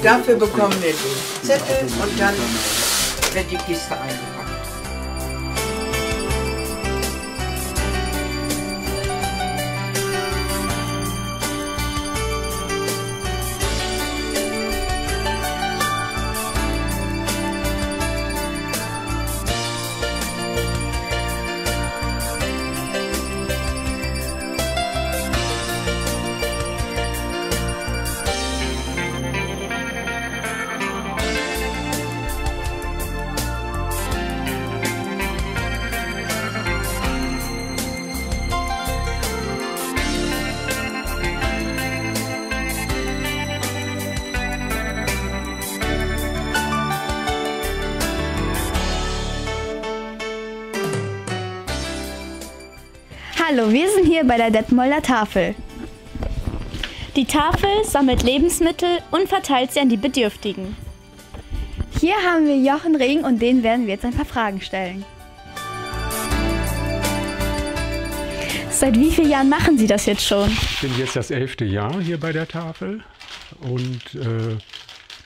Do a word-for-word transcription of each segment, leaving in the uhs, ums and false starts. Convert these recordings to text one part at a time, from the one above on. Und dafür bekommen wir den Zettel und dann wird die Kiste eingepackt. Hallo, wir sind hier bei der Detmolder Tafel. Die Tafel sammelt Lebensmittel und verteilt sie an die Bedürftigen. Hier haben wir Jochen Ring und denen werden wir jetzt ein paar Fragen stellen. Seit wie vielen Jahren machen Sie das jetzt schon? Ich bin jetzt das elfte Jahr hier bei der Tafel und äh,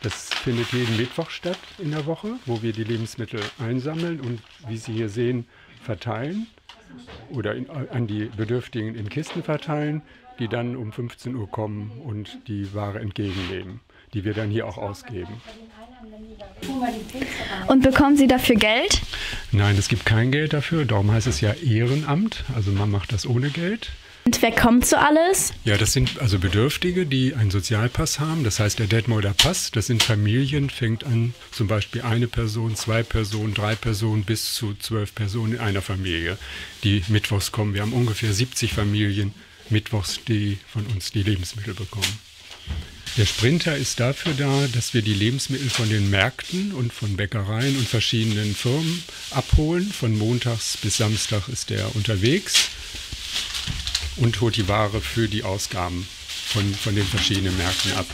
das findet jeden Mittwoch statt in der Woche, wo wir die Lebensmittel einsammeln und, wie Sie hier sehen, verteilen. Oder in, an die Bedürftigen in Kisten verteilen, die dann um fünfzehn Uhr kommen und die Ware entgegennehmen, die wir dann hier auch ausgeben. Und bekommen Sie dafür Geld? Nein, es gibt kein Geld dafür, darum heißt es ja Ehrenamt, also man macht das ohne Geld. Und wer kommt so alles? Ja, das sind also Bedürftige, die einen Sozialpass haben, das heißt der Detmolder Pass, das sind Familien, fängt an zum Beispiel eine Person, zwei Personen, drei Personen bis zu zwölf Personen in einer Familie, die mittwochs kommen. Wir haben ungefähr siebzig Familien mittwochs, die von uns die Lebensmittel bekommen. Der Sprinter ist dafür da, dass wir die Lebensmittel von den Märkten und von Bäckereien und verschiedenen Firmen abholen. Von montags bis Samstag ist der unterwegs und holt die Ware für die Ausgaben von, von den verschiedenen Märkten ab.